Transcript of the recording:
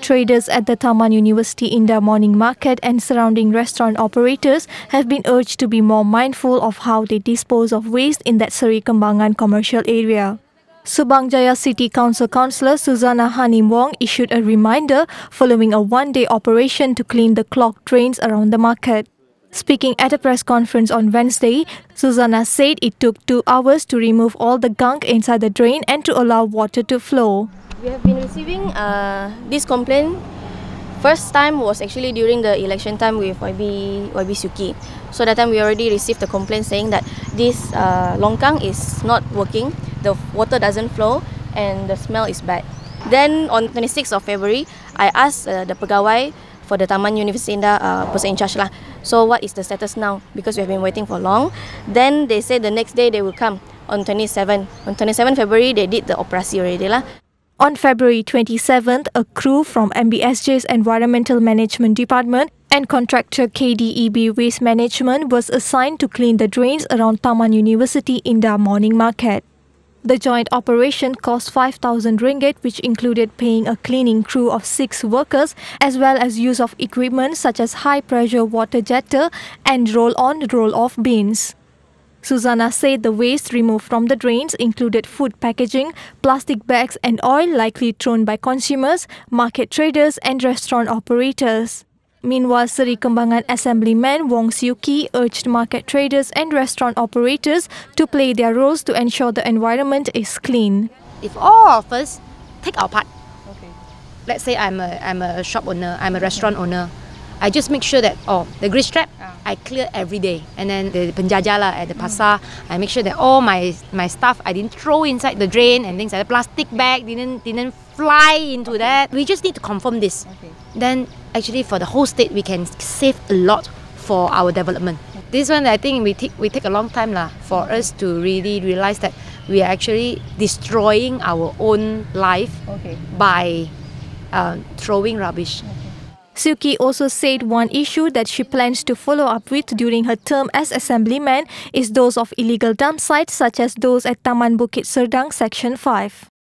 Traders at the Taman Universiti Indah morning market and surrounding restaurant operators have been urged to be more mindful of how they dispose of waste in that Seri Kembangan commercial area. Subang Jaya City Council Councillor Suzanah Hanim Wong issued a reminder following a one-day operation to clean the clogged drains around the market. Speaking at a press conference on Wednesday, Suzanah said it took 2 hours to remove all the gunk inside the drain and to allow water to flow. We have been receiving this complaint. First time was actually during the election time with YB Siu Ki. So that time we already received the complaint saying that this longkang is not working, the water doesn't flow and the smell is bad. Then on 26th of February, I asked the pegawai for the Taman Universiti Indah person in charge lah. So what is the status now? Because we have been waiting for long. Then they said the next day they will come on 27. On 27 February, they did the operasi already lah. On February 27th, a crew from MBSJ's Environmental Management Department and contractor KDEB Waste Management was assigned to clean the drains around Taman Universiti Indah morning market. The joint operation cost 5,000 ringgit, which included paying a cleaning crew of 6 workers as well as use of equipment such as high-pressure water jetter and roll-on, roll-off bins. Suzanah said the waste removed from the drains included food packaging, plastic bags and oil likely thrown by consumers, market traders and restaurant operators. Meanwhile, Seri Kembangan Assemblyman Wong Siu Ki urged market traders and restaurant operators to play their roles to ensure the environment is clean. If all of us take our part, okay. Let's say I'm a shop owner, I'm a restaurant owner, I just make sure that the grease trap I clear every day, and then the penjaja lah at the pasar, I make sure that all my stuff I didn't throw inside the drain and things like the plastic bag didn't fly into that. We just need to confirm this. Okay. Then actually for the whole state we can save a lot for our development. This one I think we take a long time lah for us to really realize that we are actually destroying our own life by throwing rubbish. Siu Ki also said one issue that she plans to follow up with during her term as assemblyman is those of illegal dump sites such as those at Taman Bukit Serdang Section 5.